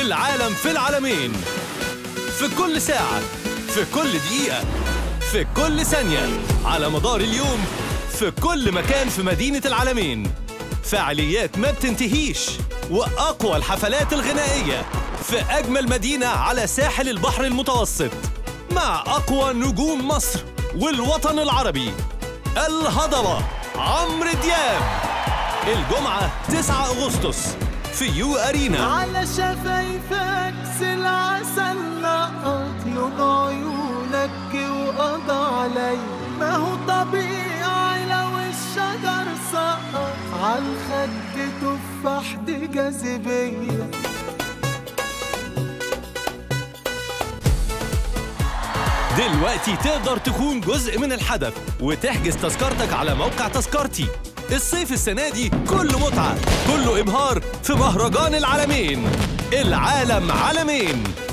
العالم في العالمين، في كل ساعة، في كل دقيقة، في كل ثانية، على مدار اليوم، في كل مكان في مدينة العالمين. فعاليات ما بتنتهيش، وأقوى الحفلات الغنائية في أجمل مدينة على ساحل البحر المتوسط، مع أقوى نجوم مصر والوطن العربي. الهضبة عمرو دياب، الجمعة 9 أغسطس في يو أرينا. على شفايفك سلعسل أطلب عيونك وقضى علي، ما هو طبيعي لو الشجر سقط عن خد تفاح دي جاذبية. دلوقتي تقدر تكون جزء من الحدث وتحجز تذكرتك على موقع تذكرتي. الصيف السنة دي كله متعة، كله إبهار في مهرجان العالمين. العالم عالمين.